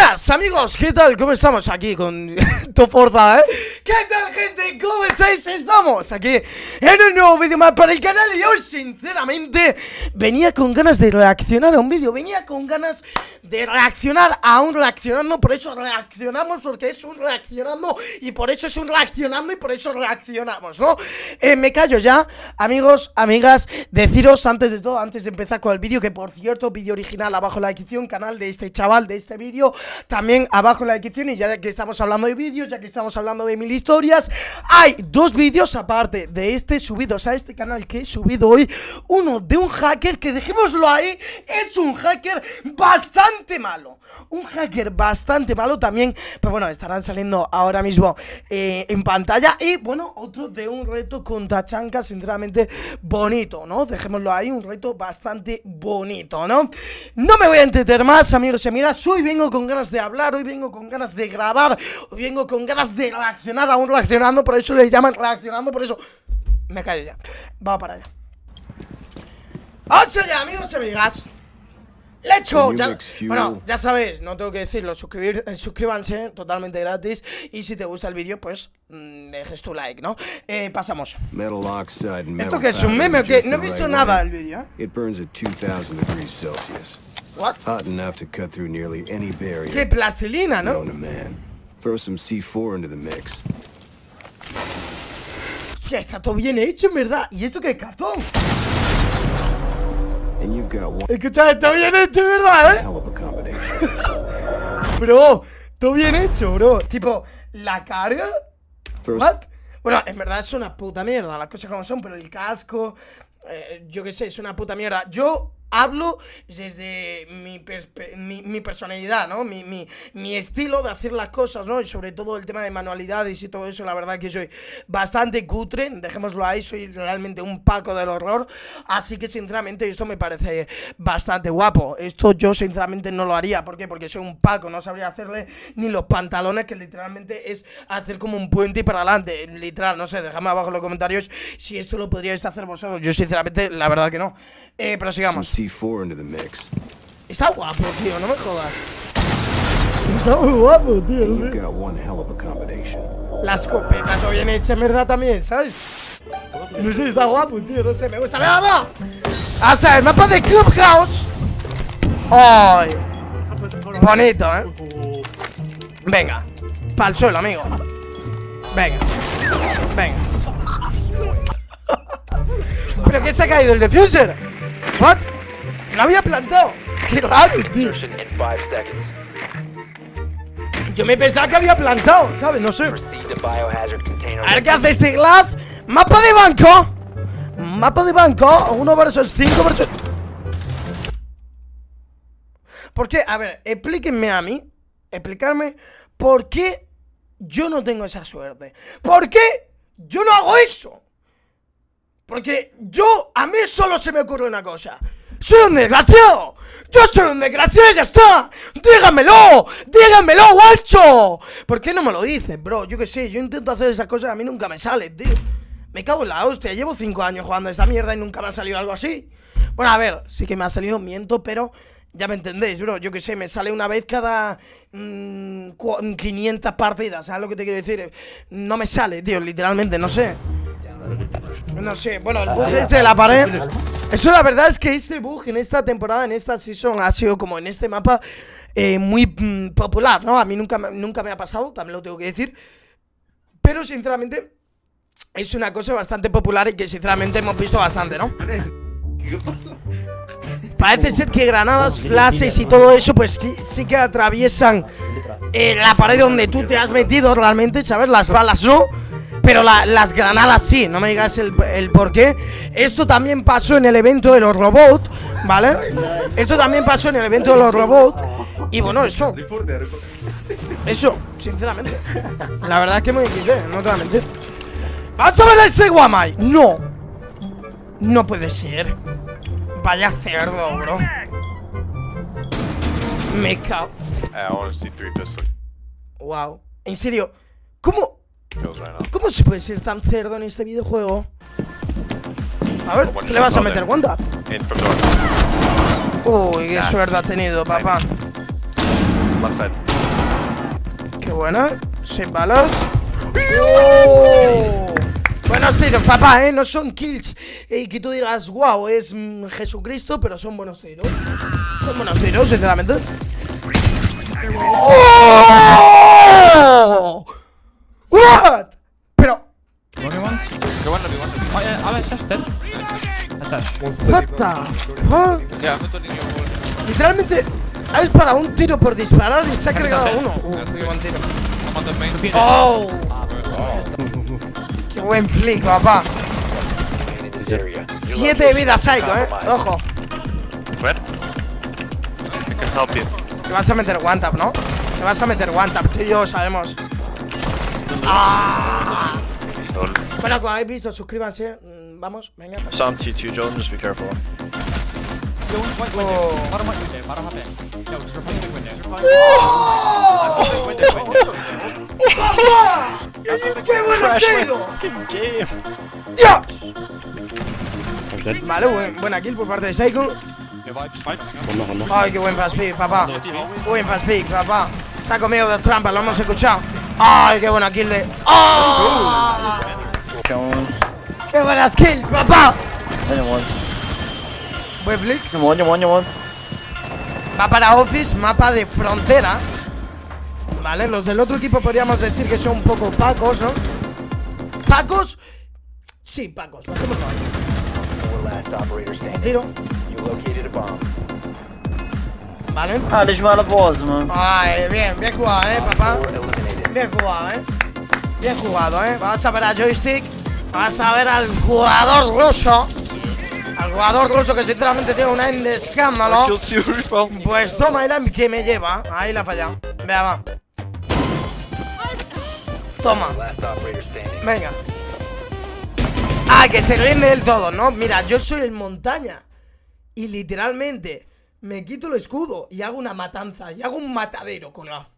Buenas amigos, ¿qué tal? ¿Cómo estamos? Aquí con Toforza, ¿eh? ¿Qué tal, gente? ¿Cómo estáis? Estamos aquí en un nuevo vídeo más para el canal. Y hoy, sinceramente, venía con ganas de reaccionar a un vídeo. Venía con ganas de reaccionar a un reaccionando. Por eso reaccionamos, porque es un reaccionando. Y por eso es un reaccionando y por eso reaccionamos, ¿no? Me callo ya, amigos, amigas. Deciros, antes de todo, antes de empezar con el vídeo, que por cierto, vídeo original abajo en la descripción, canal de este chaval, de este vídeo, también abajo en la descripción. Y ya que estamos hablando de vídeos, ya que estamos hablando de mil historias, hay dos vídeos aparte de este subidos a este canal que he subido hoy. Uno de un hacker que, dejémoslo ahí, es un hacker bastante malo. Un hacker bastante malo también, pero bueno, estarán saliendo ahora mismo en pantalla. Y bueno, otro de un reto con Tachanka, sinceramente bonito, ¿no? Dejémoslo ahí, un reto bastante bonito, ¿no? No me voy a entretener más, amigos y amigas. Hoy vengo con ganas de hablar, hoy vengo con ganas de grabar, hoy vengo con ganas de reaccionar aún reaccionando, por eso le llaman reaccionando, por eso me callo ya. Va para allá. ¡Vamos allá, amigos y amigas! ¡Let's go! Ya, bueno, ya sabéis, no tengo que decirlo, suscríbanse, totalmente gratis. Y si te gusta el vídeo, pues dejes tu like, ¿no? Pasamos. ¿Esto qué es, un meme o qué? No he visto nada del vídeo, ¿eh? What? Hot enough to cut through nearly any barrier. ¡Qué plastilina, no! Throw some C4 into the mix. Hostia, está todo bien hecho, en verdad. ¿Y esto qué es, cartón? Escuchad, está bien hecho, ¿verdad, eh? Bro, todo bien hecho, bro. Tipo, la carga. ¿What? Bueno, en verdad es una puta mierda, las cosas como son, pero el casco, yo qué sé, es una puta mierda. Yo hablo desde mi personalidad, ¿no? Mi estilo de hacer las cosas, ¿no? Y sobre todo el tema de manualidades y todo eso, la verdad que soy bastante cutre, dejémoslo ahí, soy realmente un paco del horror. Así que sinceramente esto me parece bastante guapo. Esto yo sinceramente no lo haría, ¿por qué? Porque soy un paco, no sabría hacerle ni los pantalones, que literalmente es hacer como un puente y para adelante, literal, no sé, dejadme abajo en los comentarios si esto lo podríais hacer vosotros. Yo sinceramente, la verdad que no. Pero sigamos. Está guapo, tío, no me jodas. Está muy guapo, tío, ¿no? La escopeta todo bien hecha, en verdad, también, ¿sabes? No sé, está guapo, tío, no sé, me gusta. ¡Venga, va! O sea, el mapa de Clubhouse. ¡Ay! Bonito, ¿eh? Venga, pa'l suelo, amigo. Venga, venga. ¿Pero qué se ha caído? ¿El defuser? ¿What? ¡La había plantado! ¡Qué raro, tío! Yo me pensaba que había plantado, ¿sabes? No sé. A ver qué hace este Glass. ¡Mapa de banco! ¡Mapa de banco! 1 vs 5 vs... ¿Por qué? A ver, explíquenme a mí. Explicarme por qué yo no tengo esa suerte. ¿Por qué yo no hago eso? Porque yo, a mí solo se me ocurre una cosa. ¡Soy un desgraciado! ¡Yo soy un desgraciado y ya está! ¡Dígamelo! ¡Dígamelo, guacho! ¿Por qué no me lo dices, bro? Yo qué sé, yo intento hacer esas cosas y a mí nunca me sale, tío. Me cago en la hostia, llevo 5 años jugando a esta mierda y nunca me ha salido algo así. Bueno, a ver, sí que me ha salido, miento, pero ya me entendéis, bro. Yo qué sé, me sale una vez cada 500 partidas, ¿sabes lo que te quiero decir? No me sale, tío, literalmente, no sé. No sé, bueno, el bug este de la pared. Esto la verdad es que este bug en esta temporada, en esta season, ha sido como en este mapa muy popular, ¿no? A mí nunca me ha pasado, también lo tengo que decir. Pero sinceramente es una cosa bastante popular y que sinceramente hemos visto bastante, ¿no? Parece ser que granadas, flashes y todo eso pues que, sí que atraviesan la pared donde tú te has metido realmente, ¿sabes? Las balas no, pero las granadas sí, no me digas el por qué. Esto también pasó en el evento de los robots, ¿vale? Esto también pasó en el evento de los robots. Y bueno, eso. Eso, sinceramente. La verdad es que me quité, no te voy a mentir. ¡Vamos a ver a este Guamai! ¡No! No puede ser. Vaya cerdo, bro. Me cago. Wow. En serio, ¿cómo? ¿Cómo se puede ser tan cerdo en este videojuego? A ver, ¿qué le vas a meter, Wanda? Uy, qué suerte ha tenido, papá. Qué buena. Sin balas. ¡Oh! Buenos tiros, papá, ¿eh? No son kills que tú digas, wow, es Jesucristo, pero son buenos tiros. Son buenos tiros, sinceramente. ¡Oh! What? Pero... Literalmente ha disparado un tiro por disparar y se ha cargado uno. Oh. Qué buen flick, papá. 7 de vida, Psycho, ojo. Te vas a meter one tap, ¿no? Te vas a meter one tap, tú y yo sabemos. Ah. Bueno, como habéis visto, suscríbanse. Vamos, venga. Sam T2, Jordan, just be careful. ¡Qué buenos tiros! ¡Ya! Vale, buena kill por parte de Psycho. Ay, qué buen fast pick, papá. Buen fast pick, papá. Se ha comido dos trampas, lo hemos escuchado. Ay, qué buena kill de... ¡Oh! ¡Qué buenas kills, papá! Buen flick. Va para Ocis, mapa de frontera. Vale, los del otro equipo podríamos decir que son un poco pacos, ¿no? ¿Pacos? Sí, pacos. Tiro. Vale. Ah, deixa la voz, man. Ay, bien jugado, papá. Bien jugado, Bien jugado, Vas a ver a Joystick. Vas a ver al jugador ruso. Al jugador ruso que sinceramente tiene una end de escándalo. Pues toma el que me lleva. Ahí la ha fallado. Vea, va. Toma. Venga. Ah, que se rinde del todo, ¿no? Mira, yo soy el montaña. Y literalmente me quito el escudo y hago una matanza. Y hago un matadero, colega.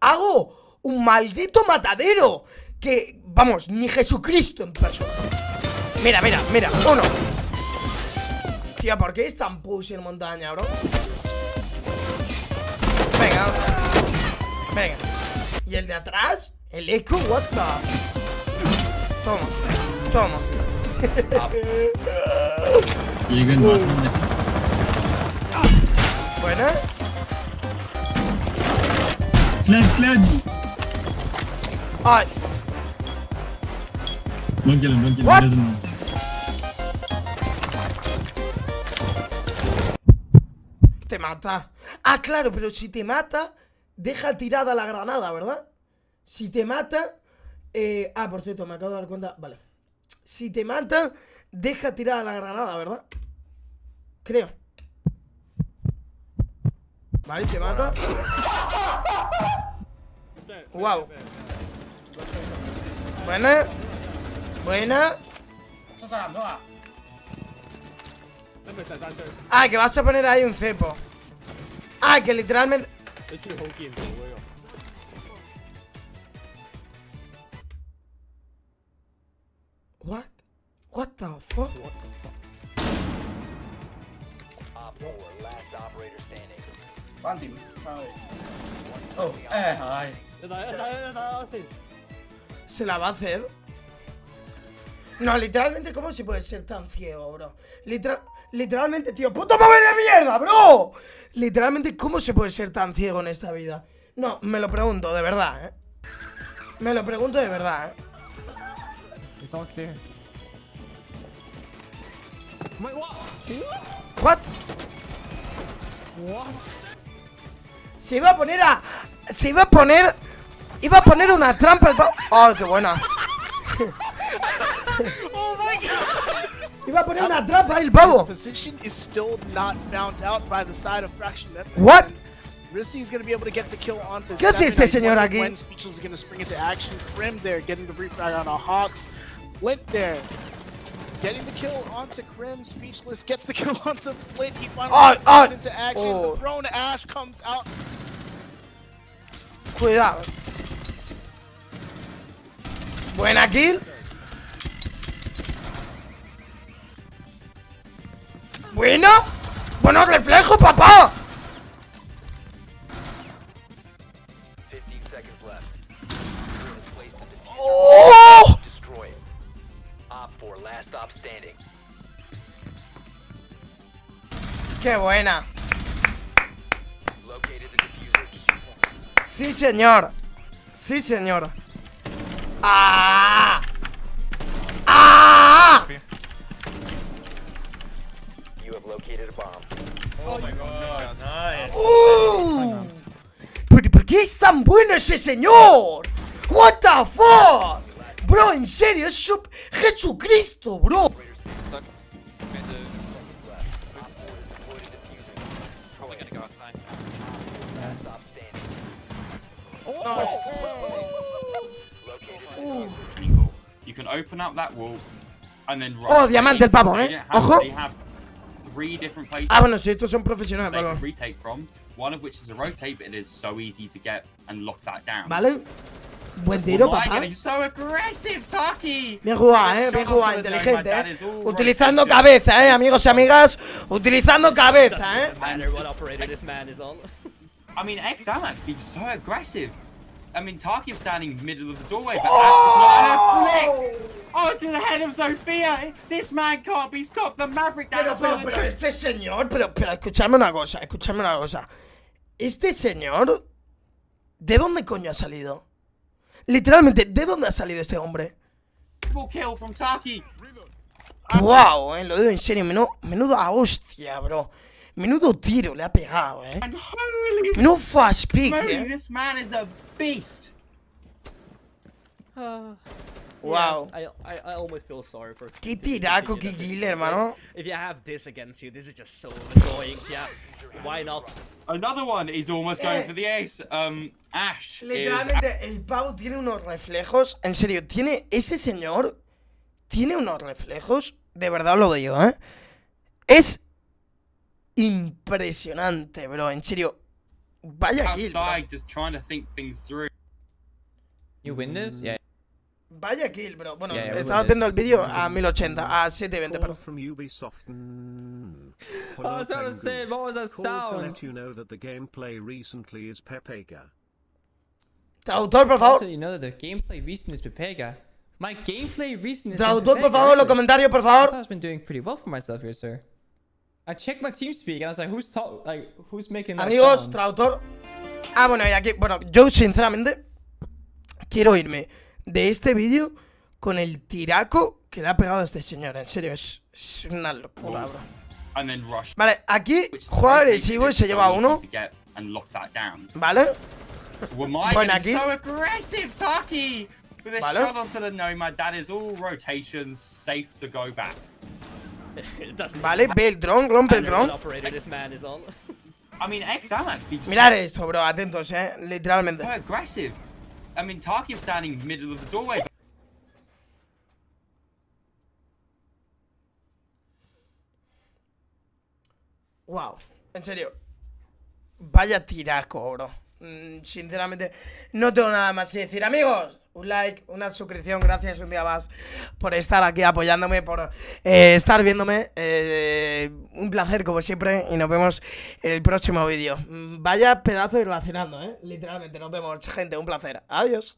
Hago un maldito matadero. Que, vamos, ni Jesucristo en persona. Mira, mira, mira. Uno. Tía, ¿por qué es tan pussy en montaña, bro? Venga. Venga. ¿Y el de atrás? ¿El eco? What the... Toma. Toma. Buena. Slash, slash. Ay. Don't kill him, don't kill him. What? He doesn't know. Te mata. Ah, claro, pero si te mata, deja tirada la granada, ¿verdad? Si te mata... Ah, por cierto, me acabo de dar cuenta... Vale. Si te mata, deja tirada la granada, ¿verdad? Creo. Vale, te mata. Wow. Buena. Buena. Ah, que vas a poner ahí un cepo. Ah, que literalmente... What? What the fuck? Se la va a hacer. No, literalmente, ¿cómo se puede ser tan ciego, bro? Literalmente, tío, ¡puto móvil de mierda, bro! Literalmente, ¿cómo se puede ser tan ciego en esta vida? No, me lo pregunto, de verdad, Me lo pregunto de verdad, It's all clear. What? What? Se iba a poner a... Se iba a poner... Iba a poner una trampa al... ¡Oh, qué buena! Oh my god. Iba a poner una trampa ahí el pavo. What? ¿Qué hace este señor aquí? Cuidado. Buena kill. Bueno, buenos reflejos, papá. Oh! ¡Qué buena! ¡Sí, señor! ¡Sí, señor! ¡Ah! ¡Ah! Oh my God. Nice. Oh. ¿Pero por qué es tan bueno ese señor? What the fuck? Bro, en serio, es Jesucristo, bro. Oh, diamante el pavo, ¿eh? Ojo. Ah, bueno, si estos son profesionales, vale. Buen tiro, papá. Bien jugado, ¿eh? Bien jugado, inteligente, ¿eh? Utilizando cabeza, ¿eh? Amigos y amigas, utilizando cabeza, ¿eh? I mean, Tarkiv's standing in the middle of the doorway, but oh! That's not her flick! Oh, to the head of Sofia! This man can't be stopped, the Maverick that is well pero este señor, pero escuchadme una cosa, escuchadme una cosa. Este señor, ¿de dónde coño ha salido? Literalmente, ¿de dónde ha salido este hombre? Kill from Tarkiv. Wow, lo digo en serio, menuda hostia, bro. Menudo tiro le ha pegado, ¿eh? Menudo fast pick, ¿eh? This man is a beast. Wow. Yeah, I almost feel sorry for qué tiraco, qué killer, hermano. If you have this against you, this is just so annoying. Yeah. Why not? Another one is almost going for the ace. Ash. Literalmente el pavo tiene unos reflejos, en serio, tiene ese señor tiene unos reflejos, de verdad lo digo, ¿eh? Es impresionante, bro, en serio. Vaya kill, bro. You win this? Yeah. Vaya kill, bro. Bueno, yeah, estaba viendo el vídeo a 1080, a 720, pero from Ubisoft. I was gonna say, what was that sound? To let you know that the gameplay recently is Pepega. Traductor, por favor. You know that the gameplay recently is Pepega. My gameplay recently is Pepega. Traductor, por favor, los comentarios, por favor. I've been doing pretty well for myself here, sir. I checked my team speak and I was like, who's making that amigos, sound? Traductor. Ah, bueno, y aquí, bueno, yo sinceramente quiero irme de este vídeo con el tiraco que le ha pegado a este señor. En serio, es una locura, bro. Vale, aquí juega agresivo y se lleva uno. Vale. Bueno, aquí. Vale. Vale, ve el dron, rompe el dron. Mirad esto, bro, atentos, literalmente. Wow, en serio. Vaya tiraco, bro. Sinceramente, no tengo nada más que decir, amigos. Un like, una suscripción, gracias un día más por estar aquí apoyándome, por estar viéndome. Un placer como siempre y nos vemos en el próximo vídeo. Vaya pedazo de relacionando, literalmente, nos vemos, gente, un placer. Adiós.